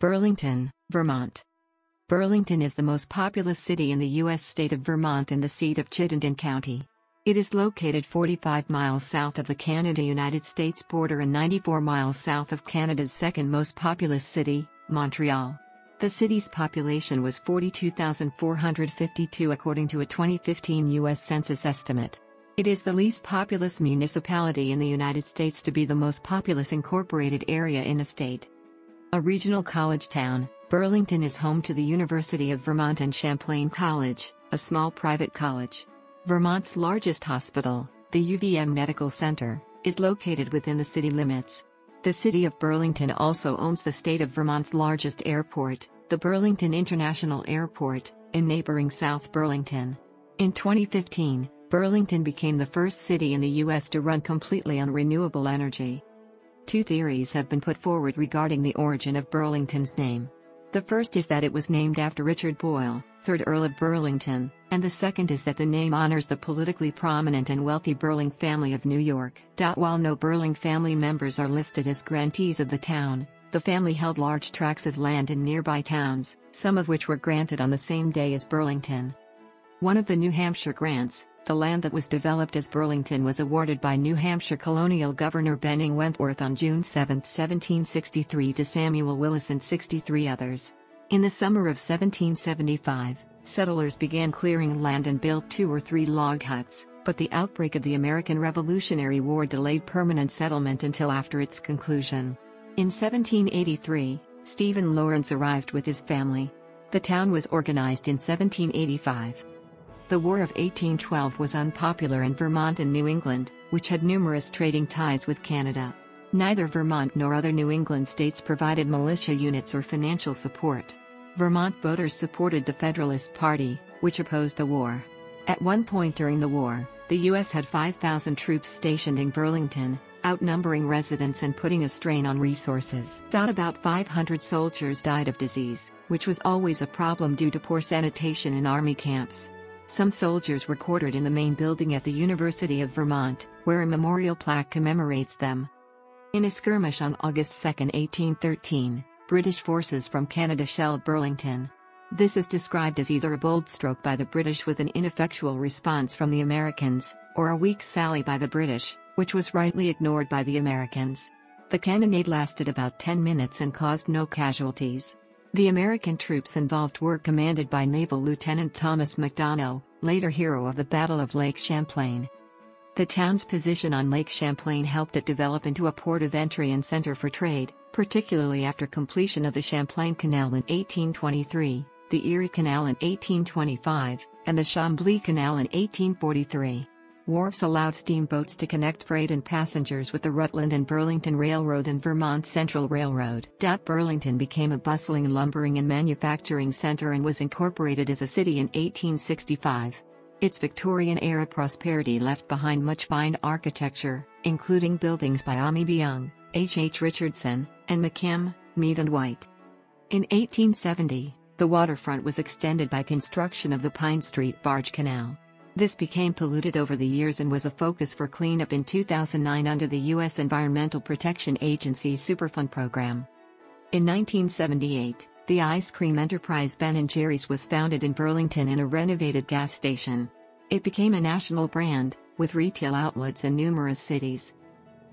Burlington, Vermont. Burlington is the most populous city in the U.S. state of Vermont and the seat of Chittenden County. It is located 45 miles south of the Canada-United States border and 94 miles south of Canada's second most populous city, Montreal. The city's population was 42,452 according to a 2015 U.S. Census estimate. It is the least populous municipality in the United States to be the most populous incorporated area in a state. A regional college town, Burlington is home to the University of Vermont and Champlain College, a small private college. Vermont's largest hospital, the UVM Medical Center, is located within the city limits. The city of Burlington also owns the state of Vermont's largest airport, the Burlington International Airport, in neighboring South Burlington. In 2015, Burlington became the first city in the U.S. to run completely on renewable energy. Two theories have been put forward regarding the origin of Burlington's name. The first is that it was named after Richard Boyle, 3rd Earl of Burlington, and the second is that the name honors the politically prominent and wealthy Burling family of New York. While no Burling family members are listed as grantees of the town, the family held large tracts of land in nearby towns, some of which were granted on the same day as Burlington. One of the New Hampshire grants, the land that was developed as Burlington, was awarded by New Hampshire colonial governor Benning Wentworth on June 7, 1763 to Samuel Willis and 63 others. In the summer of 1775, settlers began clearing land and built 2 or 3 log huts, but the outbreak of the American Revolutionary War delayed permanent settlement until after its conclusion. In 1783, Stephen Lawrence arrived with his family. The town was organized in 1785. The War of 1812 was unpopular in Vermont and New England, which had numerous trading ties with Canada. Neither Vermont nor other New England states provided militia units or financial support. Vermont voters supported the Federalist Party, which opposed the war. At one point during the war, the U.S. had 5,000 troops stationed in Burlington, outnumbering residents and putting a strain on resources. About 500 soldiers died of disease, which was always a problem due to poor sanitation in army camps. Some soldiers were quartered in the main building at the University of Vermont, where a memorial plaque commemorates them. In a skirmish on August 2, 1813, British forces from Canada shelled Burlington. This is described as either a bold stroke by the British with an ineffectual response from the Americans, or a weak sally by the British, which was rightly ignored by the Americans. The cannonade lasted about 10 minutes and caused no casualties. The American troops involved were commanded by Naval Lieutenant Thomas McDonnell, later hero of the Battle of Lake Champlain. The town's position on Lake Champlain helped it develop into a port of entry and center for trade, particularly after completion of the Champlain Canal in 1823, the Erie Canal in 1825, and the Chambly Canal in 1843. Wharves allowed steamboats to connect freight and passengers with the Rutland and Burlington Railroad and Vermont Central Railroad. Burlington became a bustling lumbering and manufacturing center and was incorporated as a city in 1865. Its Victorian-era prosperity left behind much fine architecture, including buildings by Ammi B. Young, H. H. Richardson, and McKim, Mead and White. In 1870, the waterfront was extended by construction of the Pine Street Barge Canal. This became polluted over the years and was a focus for cleanup in 2009 under the U.S. Environmental Protection Agency's Superfund program. In 1978, the ice cream enterprise Ben & Jerry's was founded in Burlington in a renovated gas station. It became a national brand, with retail outlets in numerous cities.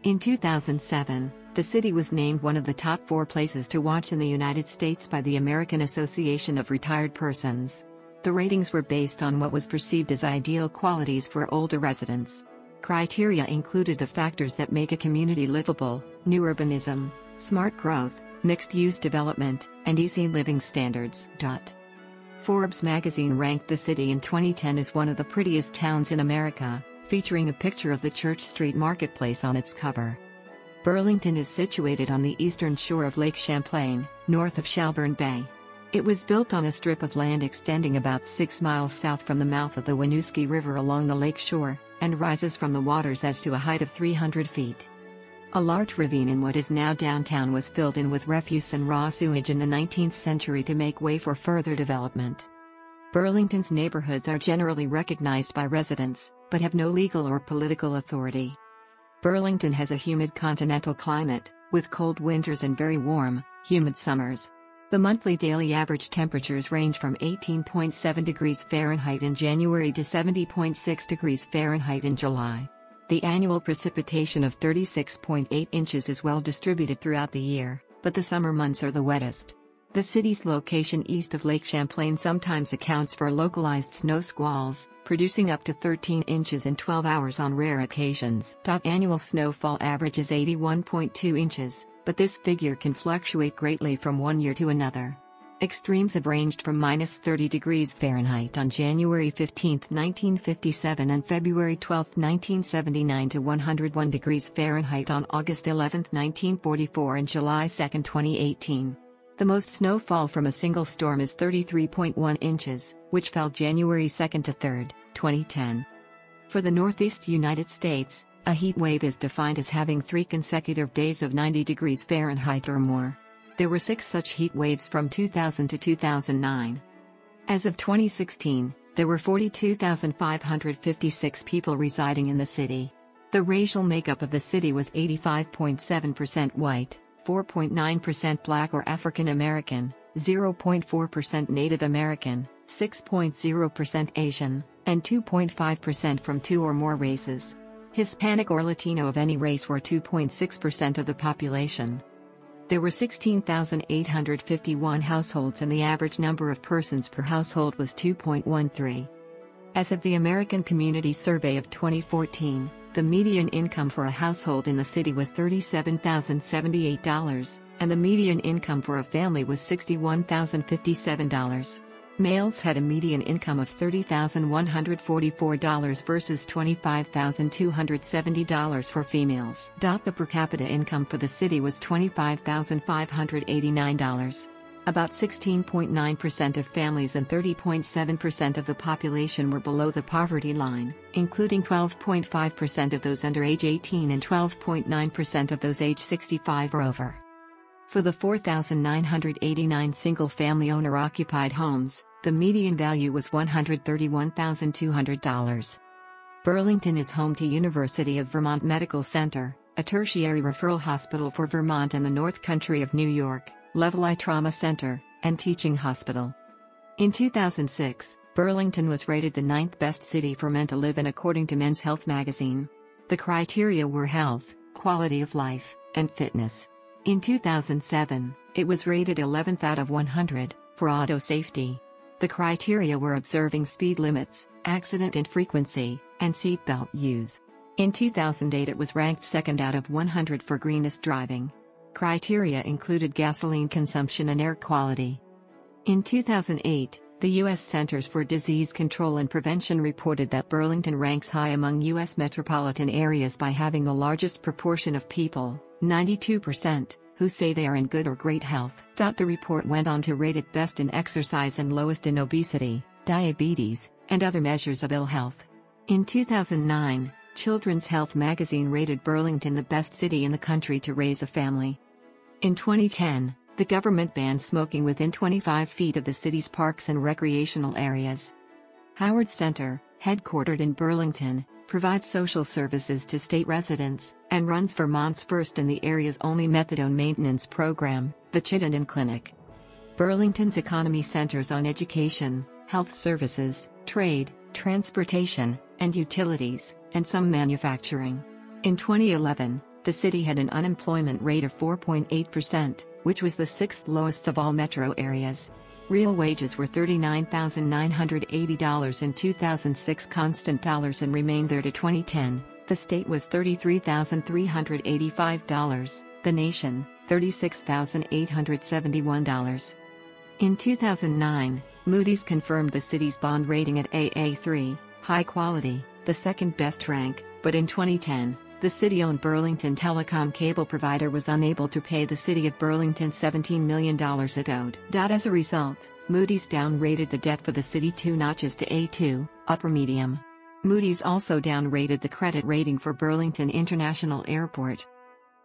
In 2007, the city was named one of the top 4 places to watch in the United States by the American Association of Retired Persons. The ratings were based on what was perceived as ideal qualities for older residents. Criteria included the factors that make a community livable: new urbanism, smart growth, mixed-use development, and easy living standards. Forbes magazine ranked the city in 2010 as one of the prettiest towns in America, featuring a picture of the Church Street Marketplace on its cover. Burlington is situated on the eastern shore of Lake Champlain, north of Shelburne Bay. It was built on a strip of land extending about 6 miles south from the mouth of the Winooski River along the lake shore, and rises from the water's edge to a height of 300 feet. A large ravine in what is now downtown was filled in with refuse and raw sewage in the 19th century to make way for further development. Burlington's neighborhoods are generally recognized by residents, but have no legal or political authority. Burlington has a humid continental climate, with cold winters and very warm, humid summers. The monthly daily average temperatures range from 18.7 degrees Fahrenheit in January to 70.6 degrees Fahrenheit in July. The annual precipitation of 36.8 inches is well distributed throughout the year, but the summer months are the wettest. The city's location east of Lake Champlain sometimes accounts for localized snow squalls, producing up to 13 inches in 12 hours on rare occasions. Annual snowfall average is 81.2 inches. But this figure can fluctuate greatly from one year to another. Extremes have ranged from minus 30 degrees Fahrenheit on January 15, 1957 and February 12, 1979 to 101 degrees Fahrenheit on August 11, 1944 and July 2, 2018. The most snowfall from a single storm is 33.1 inches, which fell January 2 to 3, 2010. For the Northeast United States, a heat wave is defined as having 3 consecutive days of 90 degrees Fahrenheit or more. There were 6 such heat waves from 2000 to 2009. As of 2016, there were 42,556 people residing in the city. The racial makeup of the city was 85.7% white, 4.9% Black or African American, 0.4% Native American, 6.0% Asian, and 2.5% from 2 or more races. Hispanic or Latino of any race were 2.6% of the population. There were 16,851 households and the average number of persons per household was 2.13. As of the American Community Survey of 2014, the median income for a household in the city was $37,078, and the median income for a family was $61,057. Males had a median income of $30,144 versus $25,270 for females. The per capita income for the city was $25,589. About 16.9% of families and 30.7% of the population were below the poverty line, including 12.5% of those under age 18 and 12.9% of those age 65 or over. For the 4,989 single-family owner-occupied homes, the median value was $131,200. Burlington is home to University of Vermont Medical Center, a tertiary referral hospital for Vermont and the North Country of New York, Level I Trauma Center, and Teaching Hospital. In 2006, Burlington was rated the 9th best city for men to live in according to Men's Health magazine. The criteria were health, quality of life, and fitness. In 2007, it was rated 11th out of 100 for auto safety. The criteria were observing speed limits, accident and frequency, and seatbelt use. In 2008 it was ranked 2nd out of 100 for greenest driving. Criteria included gasoline consumption and air quality. In 2008, the U.S. Centers for Disease Control and Prevention reported that Burlington ranks high among U.S. metropolitan areas by having the largest proportion of people, 92%, who say they are in good or great health. The report went on to rate it best in exercise and lowest in obesity, diabetes, and other measures of ill health. In 2009, Children's Health magazine rated Burlington the best city in the country to raise a family. In 2010, the government banned smoking within 25 feet of the city's parks and recreational areas. Howard Center, headquartered in Burlington, provides social services to state residents, and runs Vermont's first and the area's only methadone maintenance program, the Chittenden Clinic. Burlington's economy centers on education, health services, trade, transportation, and utilities, and some manufacturing. In 2011, the city had an unemployment rate of 4.8%, which was the 6th lowest of all metro areas. Real wages were $39,980 in 2006 constant dollars and remained there to 2010. The state was $33,385, the nation, $36,871. In 2009, Moody's confirmed the city's bond rating at AA3, high quality, the 2nd best rank, but in 2010, the city-owned Burlington Telecom cable provider was unable to pay the city of Burlington $17 million it owed. As a result, Moody's downgraded the debt for the city 2 notches to A2, upper medium. Moody's also downgraded the credit rating for Burlington International Airport.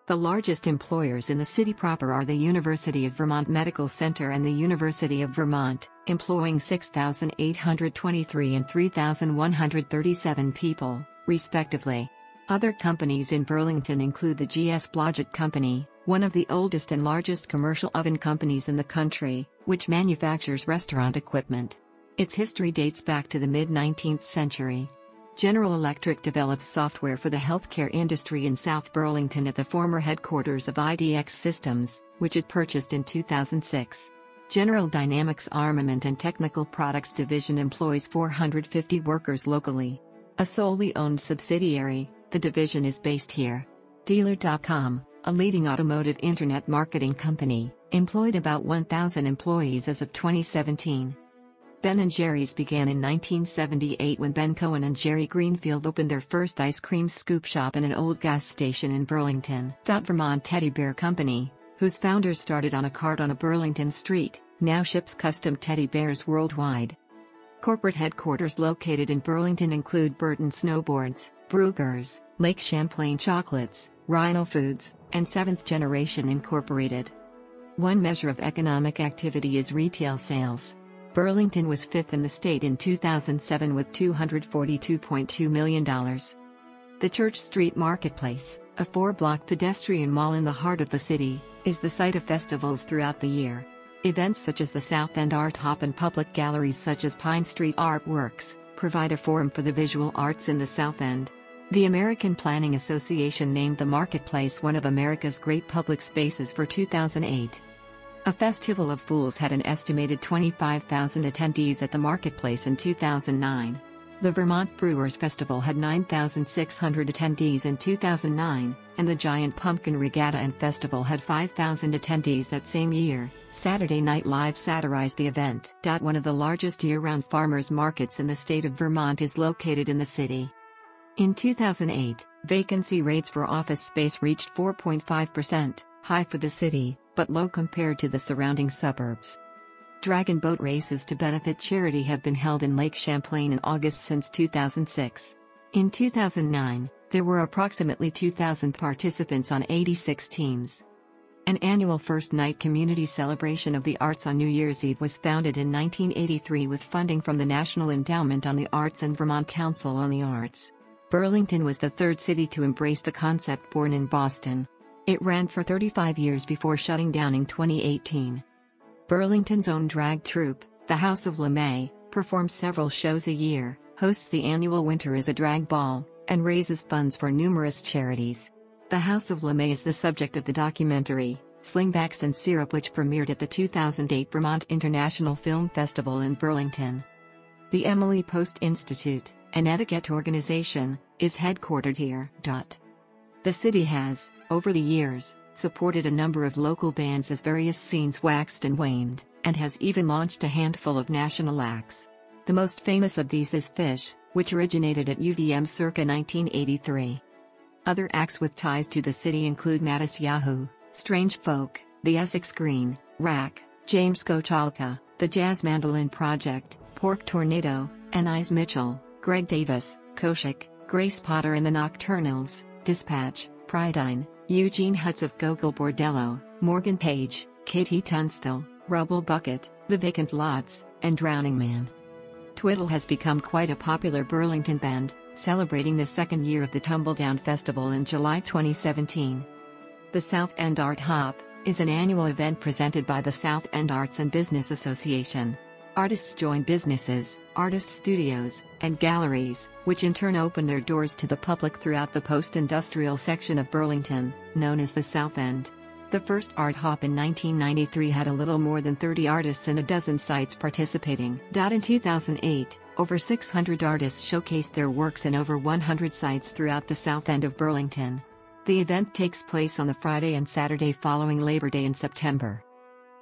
The largest employers in the city proper are the University of Vermont Medical Center and the University of Vermont, employing 6,823 and 3,137 people, respectively. Other companies in Burlington include the G.S. Blodgett Company, one of the oldest and largest commercial oven companies in the country, which manufactures restaurant equipment. Its history dates back to the mid-19th century. General Electric develops software for the healthcare industry in South Burlington at the former headquarters of IDX Systems, which it purchased in 2006. General Dynamics Armament and Technical Products Division employs 450 workers locally. A solely owned subsidiary, the division is based here. Dealer.com, a leading automotive internet marketing company, employed about 1,000 employees as of 2017. Ben & Jerry's began in 1978 when Ben Cohen and Jerry Greenfield opened their first ice cream scoop shop in an old gas station in Burlington. Vermont Teddy Bear Company, whose founders started on a cart on a Burlington street, now ships custom teddy bears worldwide. Corporate headquarters located in Burlington include Burton Snowboards, Brugger's, Lake Champlain Chocolates, Rhino Foods, and Seventh Generation Incorporated. One measure of economic activity is retail sales. Burlington was fifth in the state in 2007 with $242.2 million. The Church Street Marketplace, a four-block pedestrian mall in the heart of the city, is the site of festivals throughout the year. Events such as the South End Art Hop and public galleries such as Pine Street Artworks provide a forum for the visual arts in the South End. The American Planning Association named the marketplace one of America's great public spaces for 2008. A Festival of Fools had an estimated 25,000 attendees at the marketplace in 2009. The Vermont Brewers Festival had 9,600 attendees in 2009, and the Giant Pumpkin Regatta and Festival had 5,000 attendees that same year. Saturday Night Live satirized the event. One of the largest year-round farmers markets in the state of Vermont is located in the city. In 2008, vacancy rates for office space reached 4.5%, high for the city, but low compared to the surrounding suburbs. Dragon boat races to benefit charity have been held in Lake Champlain in August since 2006. In 2009, there were approximately 2,000 participants on 86 teams. An annual First Night community celebration of the arts on New Year's Eve was founded in 1983 with funding from the National Endowment on the Arts and Vermont Council on the Arts. Burlington was the third city to embrace the concept, born in Boston. It ran for 35 years before shutting down in 2018. Burlington's own drag troupe, the House of LeMay, performs several shows a year, hosts the annual Winter is a Drag Ball, and raises funds for numerous charities. The House of LeMay is the subject of the documentary, Slingbacks and Syrup, which premiered at the 2008 Vermont International Film Festival in Burlington. The Emily Post Institute, an etiquette organization, is headquartered here. The city has, over the years, supported a number of local bands as various scenes waxed and waned, and has even launched a handful of national acts. The most famous of these is Fish, which originated at UVM circa 1983. Other acts with ties to the city include Mattis Yahoo, Strange Folk, the Essex Green, Rack, James Kochalka, the Jazz Mandolin Project, Pork Tornado, Anais Mitchell, Greg Davis, Koshik, Grace Potter and the Nocturnals, Dispatch, Pridine, Eugene Hutz of Gogol Bordello, Morgan Page, Katie Tunstall, Rubble Bucket, The Vacant Lots, and Drowning Man. Twiddle has become quite a popular Burlington band, celebrating the second year of the Tumbledown Festival in July 2017. The South End Art Hop is an annual event presented by the South End Arts and Business Association. Artists join businesses, artist studios, and galleries, which in turn open their doors to the public throughout the post-industrial section of Burlington, known as the South End. The first Art Hop in 1993 had a little more than 30 artists and a dozen sites participating. In 2008, over 600 artists showcased their works in over 100 sites throughout the South End of Burlington. The event takes place on the Friday and Saturday following Labor Day in September.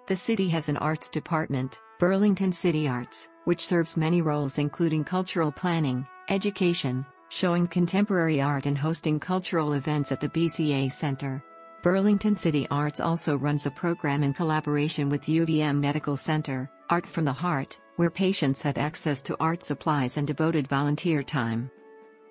The city has an arts department, Burlington City Arts, which serves many roles including cultural planning, education, showing contemporary art and hosting cultural events at the BCA Center. Burlington City Arts also runs a program in collaboration with UVM Medical Center, Art from the Heart, where patients have access to art supplies and devoted volunteer time.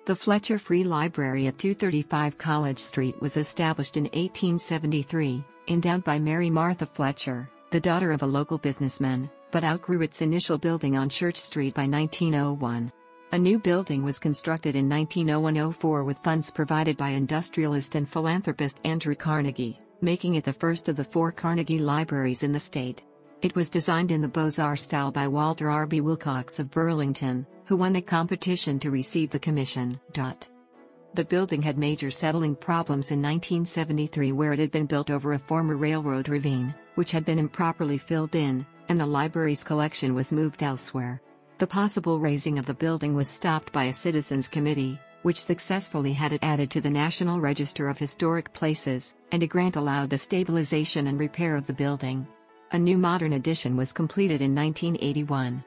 The Fletcher Free Library at 235 College Street was established in 1873, endowed by Mary Martha Fletcher, the daughter of a local businessman, but outgrew its initial building on Church Street by 1901. A new building was constructed in 1901-04 with funds provided by industrialist and philanthropist Andrew Carnegie, making it the first of the four Carnegie libraries in the state. It was designed in the Beaux-Arts style by Walter R.B. Wilcox of Burlington, who won the competition to receive the commission. The building had major settling problems in 1973, where it had been built over a former railroad ravine, which had been improperly filled in, and the library's collection was moved elsewhere. The possible raising of the building was stopped by a citizens' committee, which successfully had it added to the National Register of Historic Places, and a grant allowed the stabilization and repair of the building. A new modern addition was completed in 1981.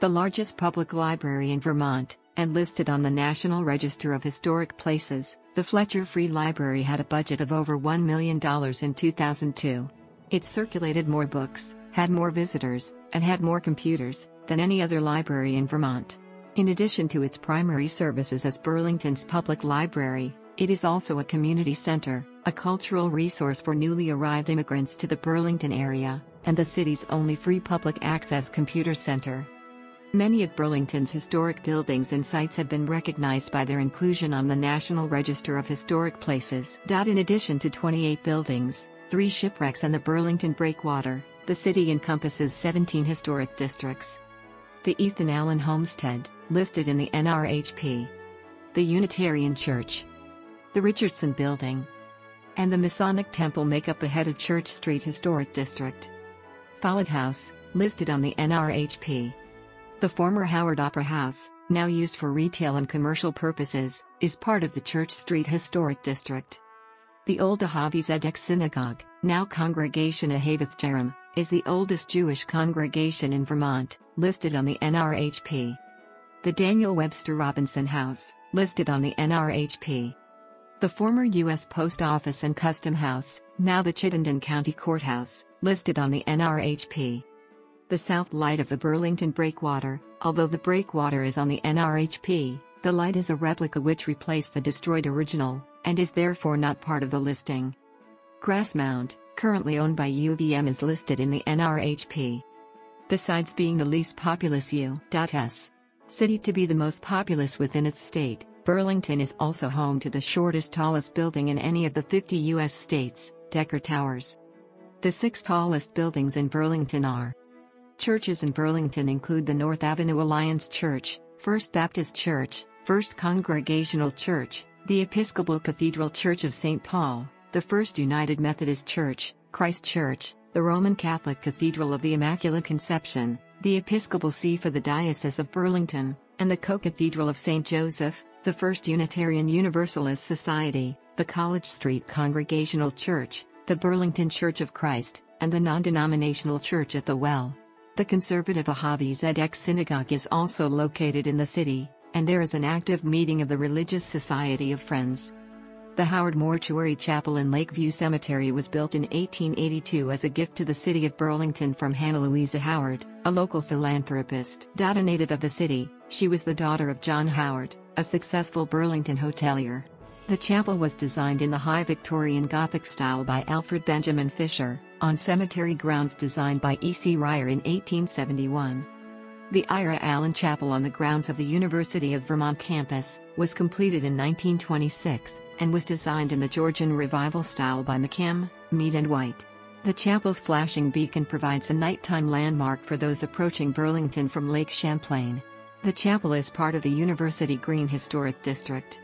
The largest public library in Vermont, and listed on the National Register of Historic Places, the Fletcher Free Library had a budget of over $1 million in 2002. It circulated more books, had more visitors, and had more computers than any other library in Vermont. In addition to its primary services as Burlington's public library, it is also a community center, a cultural resource for newly arrived immigrants to the Burlington area, and the city's only free public access computer center. Many of Burlington's historic buildings and sites have been recognized by their inclusion on the National Register of Historic Places. In addition to 28 buildings, 3 shipwrecks and the Burlington Breakwater, the city encompasses 17 historic districts. The Ethan Allen Homestead, listed in the NRHP. The Unitarian Church. The Richardson Building. And the Masonic Temple make up the head of Church Street Historic District. Follett House, listed on the NRHP. The former Howard Opera House, now used for retail and commercial purposes, is part of the Church Street Historic District. The Old Ahavi Zedek Synagogue, now Congregation Ahavath Jerem, is the oldest Jewish congregation in Vermont, listed on the NRHP. The Daniel Webster Robinson House, listed on the NRHP. The former U.S. Post Office and Custom House, now the Chittenden County Courthouse, listed on the NRHP. The south light of the Burlington Breakwater, although the breakwater is on the NRHP, the light is a replica which replaced the destroyed original, and is therefore not part of the listing. Grassmount, currently owned by UVM, is listed in the NRHP. Besides being the least populous U.S. city to be the most populous within its state, Burlington is also home to the shortest, tallest building in any of the 50 U.S. states, Decker Towers. The 6 tallest buildings in Burlington are. Churches in Burlington include the North Avenue Alliance Church, First Baptist Church, First Congregational Church, the Episcopal Cathedral Church of St. Paul, the First United Methodist Church, Christ Church, the Roman Catholic Cathedral of the Immaculate Conception, the Episcopal See for the Diocese of Burlington, and the Co-Cathedral of St. Joseph, the First Unitarian Universalist Society, the College Street Congregational Church, the Burlington Church of Christ, and the non-denominational church at the Well. The conservative Ahavi Zedek Synagogue is also located in the city, and there is an active meeting of the Religious Society of Friends. The Howard Mortuary Chapel in Lakeview Cemetery was built in 1882 as a gift to the city of Burlington from Hannah Louisa Howard, a local philanthropist. A native of the city, she was the daughter of John Howard, a successful Burlington hotelier. The chapel was designed in the High Victorian Gothic style by Alfred Benjamin Fisher, on cemetery grounds designed by E. C. Ryer in 1871. The Ira Allen Chapel on the grounds of the University of Vermont campus was completed in 1926, and was designed in the Georgian Revival style by McKim, Mead and White. The chapel's flashing beacon provides a nighttime landmark for those approaching Burlington from Lake Champlain. The chapel is part of the University Green Historic District.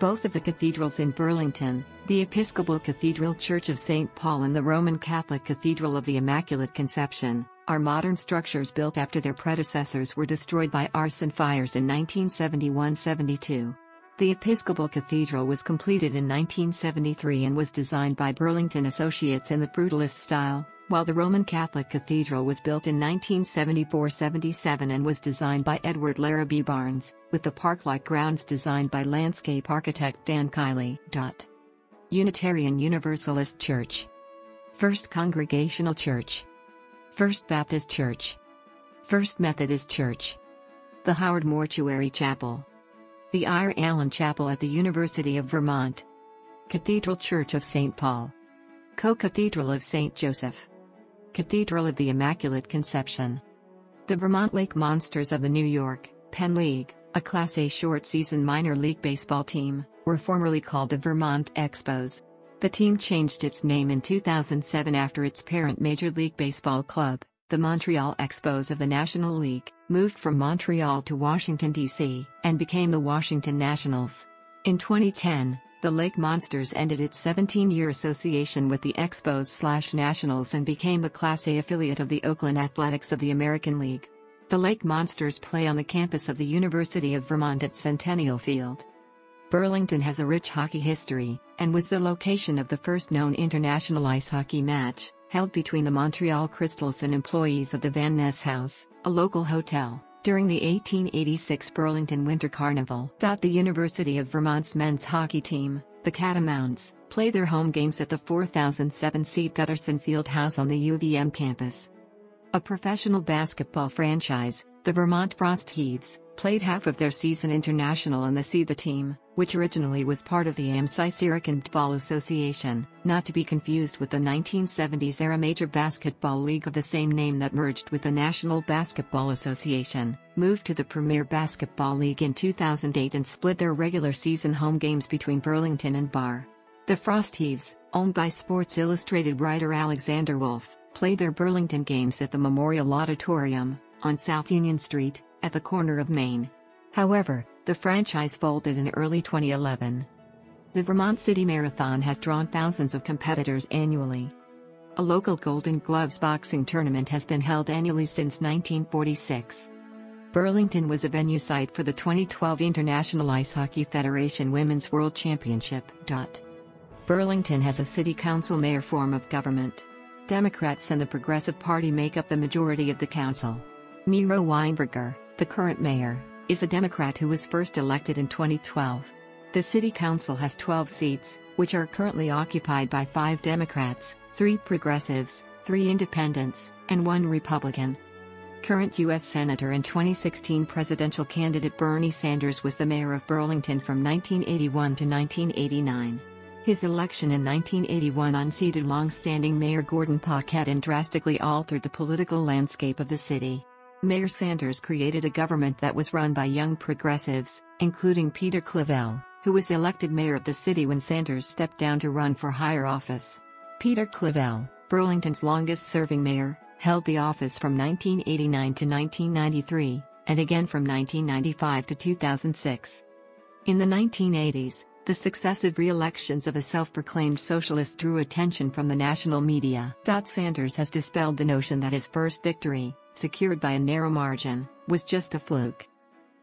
Both of the cathedrals in Burlington, the Episcopal Cathedral Church of St. Paul and the Roman Catholic Cathedral of the Immaculate Conception, are modern structures built after their predecessors were destroyed by arson fires in 1971-72. The Episcopal Cathedral was completed in 1973 and was designed by Burlington Associates in the Brutalist style, while the Roman Catholic Cathedral was built in 1974-77 and was designed by Edward Larrabee Barnes, with the park-like grounds designed by landscape architect Dan Kiley. Unitarian Universalist Church. First Congregational Church. First Baptist Church. First Methodist Church. The Howard Mortuary Chapel. The Ira Allen Chapel at the University of Vermont. Cathedral Church of St. Paul. Co-Cathedral of St. Joseph. Cathedral of the Immaculate Conception. The Vermont Lake Monsters of the New York, Penn League, a Class A short-season minor league baseball team, were formerly called the Vermont Expos. The team changed its name in 2007 after its parent Major League Baseball club, the Montreal Expos of the National League, moved from Montreal to Washington, D.C., and became the Washington Nationals. In 2010, the Lake Monsters ended its 17-year association with the Expos/Nationals and became the Class A affiliate of the Oakland Athletics of the American League. The Lake Monsters play on the campus of the University of Vermont at Centennial Field. Burlington has a rich hockey history, and was the location of the first known international ice hockey match, held between the Montreal Crystals and employees of the Van Ness House, a local hotel, during the 1886 Burlington Winter Carnival. The University of Vermont's men's hockey team, the Catamounts, play their home games at the 4,007-seat Gutterson Fieldhouse on the UVM campus. A professional basketball franchise, the Vermont Frost Heaves, played half of their season international in the See the Team, which originally was part of the Amsi-Sirikandball Association, not to be confused with the 1970s-era Major Basketball League of the same name that merged with the National Basketball Association, moved to the Premier Basketball League in 2008 and split their regular season home games between Burlington and Barre. The Frost Heaves, owned by Sports Illustrated writer Alexander Wolfe, played their Burlington games at the Memorial Auditorium, on South Union Street, at the corner of Main. However, the franchise folded in early 2011. The Vermont City Marathon has drawn thousands of competitors annually. A local Golden Gloves boxing tournament has been held annually since 1946. Burlington was a venue site for the 2012 International Ice Hockey Federation Women's World Championship. Burlington has a city council-mayor form of government. Democrats and the Progressive Party make up the majority of the council. Miro Weinberger, the current mayor, is a Democrat who was first elected in 2012. The City Council has 12 seats, which are currently occupied by 5 Democrats, 3 Progressives, 3 Independents, and 1 Republican. Current U.S. Senator and 2016 presidential candidate Bernie Sanders was the mayor of Burlington from 1981 to 1989. His election in 1981 unseated long-standing Mayor Gordon Paquette and drastically altered the political landscape of the city. Mayor Sanders created a government that was run by young progressives, including Peter Clavelle, who was elected mayor of the city when Sanders stepped down to run for higher office. Peter Clavelle, Burlington's longest-serving mayor, held the office from 1989 to 1993, and again from 1995 to 2006. In the 1980s, the successive re-elections of a self-proclaimed socialist drew attention from the national media. Sanders has dispelled the notion that his first victory, secured by a narrow margin, was just a fluke.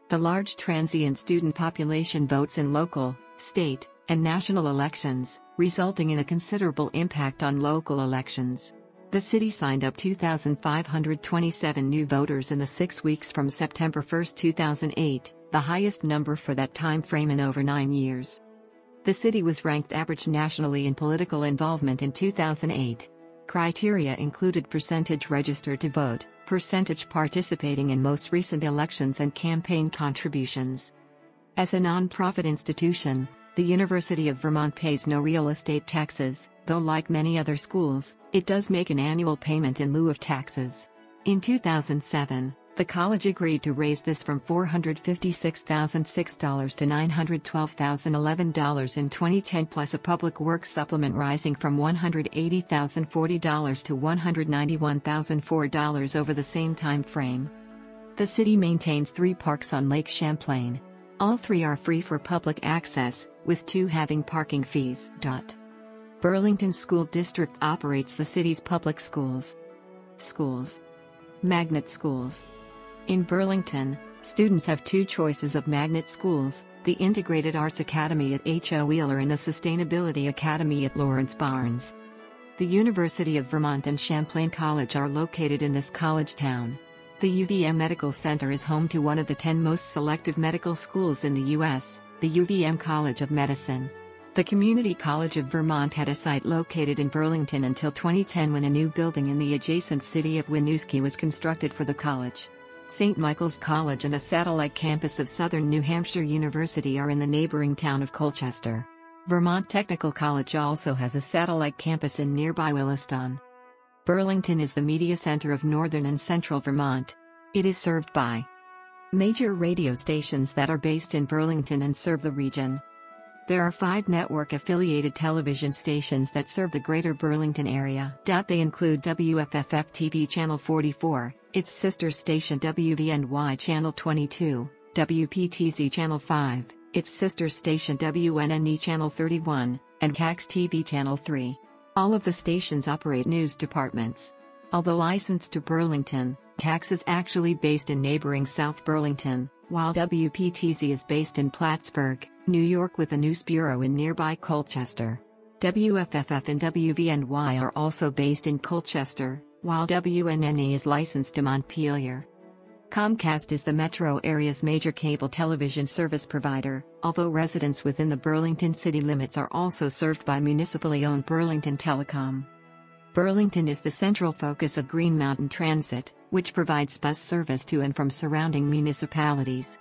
The large transient student population votes in local, state, and national elections, resulting in a considerable impact on local elections. The city signed up 2,527 new voters in the 6 weeks from September 1, 2008, the highest number for that time frame in over 9 years. The city was ranked average nationally in political involvement in 2008. Criteria included percentage registered to vote, percentage participating in most recent elections and campaign contributions. As a non-profit institution, the University of Vermont pays no real estate taxes, though like many other schools, it does make an annual payment in lieu of taxes. In 2007, the college agreed to raise this from $456,006 to $912,011 in 2010 plus a public works supplement rising from $180,040 to $191,004 over the same time frame. The city maintains 3 parks on Lake Champlain. All 3 are free for public access, with 2 having parking fees. Burlington School District operates the city's public schools. Magnet schools. In Burlington, students have 2 choices of magnet schools, the Integrated Arts Academy at H.O. Wheeler and the Sustainability Academy at Lawrence Barnes. The University of Vermont and Champlain College are located in this college town. The UVM Medical Center is home to one of the 10 most selective medical schools in the U.S., the UVM College of Medicine. The Community College of Vermont had a site located in Burlington until 2010 when a new building in the adjacent city of Winooski was constructed for the college. St. Michael's College and a satellite campus of Southern New Hampshire University are in the neighboring town of Colchester. Vermont Technical College also has a satellite campus in nearby Williston. Burlington is the media center of northern and central Vermont. It is served by major radio stations that are based in Burlington and serve the region. There are 5 network-affiliated television stations that serve the greater Burlington area. They include WFFF-TV Channel 44, its sister station WVNY Channel 22, WPTZ Channel 5, its sister station WNNE Channel 31, and KAX TV Channel 3. All of the stations operate news departments. Although licensed to Burlington, KAX is actually based in neighboring South Burlington, while WPTZ is based in Plattsburgh, New York, with a news bureau in nearby Colchester. WFFF and WVNY are also based in Colchester, while WNNE is licensed to Montpelier. Comcast is the metro area's major cable television service provider, although residents within the Burlington city limits are also served by municipally owned Burlington Telecom. Burlington is the central focus of Green Mountain Transit, which provides bus service to and from surrounding municipalities.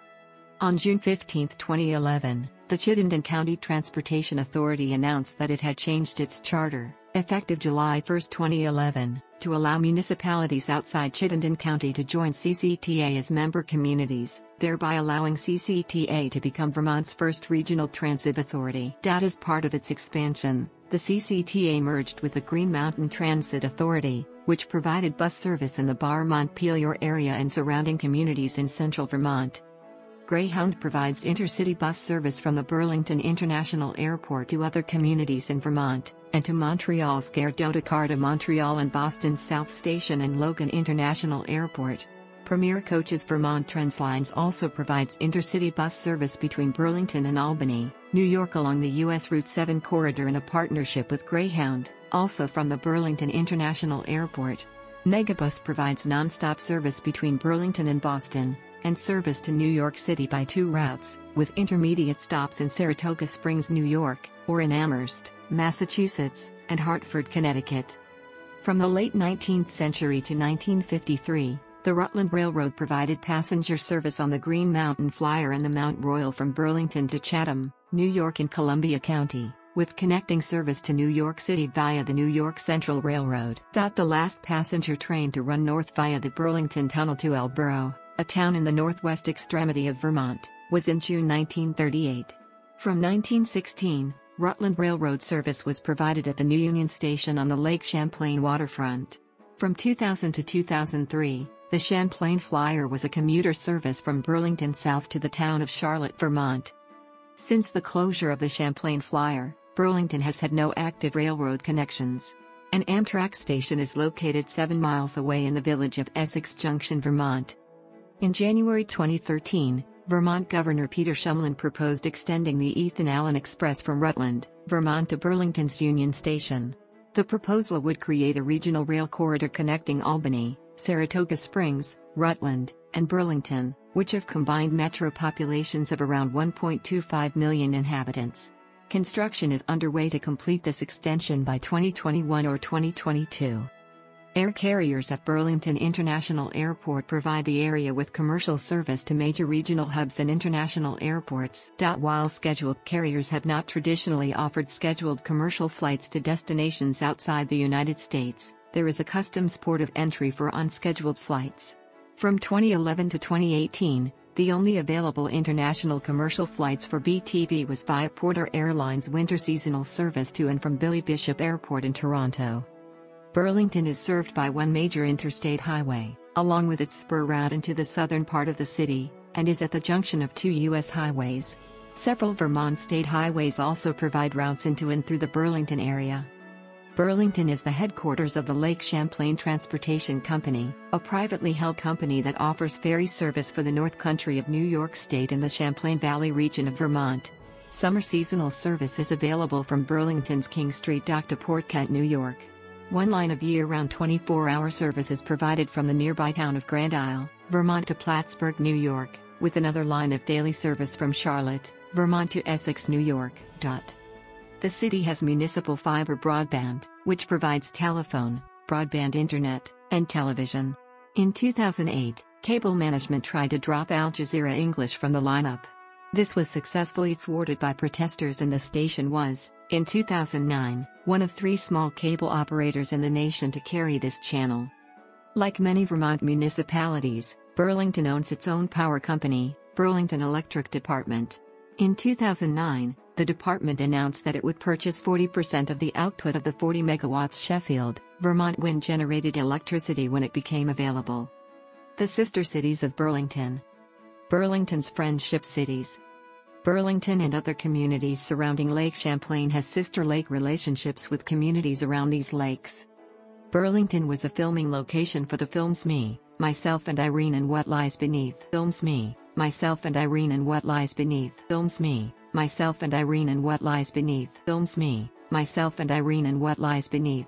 On June 15, 2011, the Chittenden County Transportation Authority announced that it had changed its charter, effective July 1, 2011, to allow municipalities outside Chittenden County to join CCTA as member communities, thereby allowing CCTA to become Vermont's first regional transit authority. As part of its expansion, the CCTA merged with the Green Mountain Transit Authority, which provided bus service in the Barre-Montpelier area and surrounding communities in central Vermont. Greyhound provides intercity bus service from the Burlington International Airport to other communities in Vermont, and to Montreal's Gare d'Audicar to Montreal and Boston South Station and Logan International Airport. Premier Coaches Vermont Translines also provides intercity bus service between Burlington and Albany, New York along the U.S. Route 7 corridor in a partnership with Greyhound, also from the Burlington International Airport. Megabus provides nonstop service between Burlington and Boston, and service to New York City by 2 routes, with intermediate stops in Saratoga Springs, New York, or in Amherst, Massachusetts, and Hartford, Connecticut. From the late 19th century to 1953, the Rutland Railroad provided passenger service on the Green Mountain Flyer and the Mount Royal from Burlington to Chatham, New York and Columbia County, with connecting service to New York City via the New York Central Railroad. The last passenger train to run north via the Burlington Tunnel to Elborough, a town in the northwest extremity of Vermont, was in June 1938. From 1916, Rutland Railroad service was provided at the New Union Station on the Lake Champlain waterfront. From 2000 to 2003, the Champlain Flyer was a commuter service from Burlington south to the town of Charlotte, Vermont. Since the closure of the Champlain Flyer, Burlington has had no active railroad connections. An Amtrak station is located 7 miles away in the village of Essex Junction, Vermont. In January 2013, Vermont Governor Peter Shumlin proposed extending the Ethan Allen Express from Rutland, Vermont to Burlington's Union Station. The proposal would create a regional rail corridor connecting Albany, Saratoga Springs, Rutland, and Burlington, which have combined metro populations of around 1.25 million inhabitants. Construction is underway to complete this extension by 2021 or 2022. Air carriers at Burlington International Airport provide the area with commercial service to major regional hubs and international airports. While scheduled carriers have not traditionally offered scheduled commercial flights to destinations outside the United States, there is a customs port of entry for unscheduled flights. From 2011 to 2018, the only available international commercial flights for BTV was via Porter Airlines' winter seasonal service to and from Billy Bishop Airport in Toronto. Burlington is served by 1 major interstate highway, along with its spur route into the southern part of the city, and is at the junction of 2 U.S. highways. Several Vermont state highways also provide routes into and through the Burlington area. Burlington is the headquarters of the Lake Champlain Transportation Company, a privately held company that offers ferry service for the North Country of New York State and the Champlain Valley region of Vermont. Summer seasonal service is available from Burlington's King Street Dock to Port Kent, New York. 1 line of year-round 24-hour service is provided from the nearby town of Grand Isle, Vermont to Plattsburgh, New York, with another line of daily service from Charlotte, Vermont to Essex, New York. The city has municipal fiber broadband, which provides telephone, broadband internet, and television. In 2008, cable management tried to drop Al Jazeera English from the lineup. This was successfully thwarted by protesters, and the station was, in 2009, 1 of 3 small cable operators in the nation to carry this channel. Like many Vermont municipalities, Burlington owns its own power company, Burlington Electric Department. In 2009, the department announced that it would purchase 40% of the output of the 40 megawatts Sheffield, Vermont wind-generated electricity when it became available. The sister cities of Burlington. Burlington's friendship cities. Burlington and other communities surrounding Lake Champlain has sister lake relationships with communities around these lakes. Burlington was a filming location for the films Me, Myself and Irene and What Lies Beneath. Films Me, Myself and Irene and What Lies Beneath. Films Me, Myself and Irene and What Lies Beneath. Films Me, Myself and Irene and What Lies Beneath.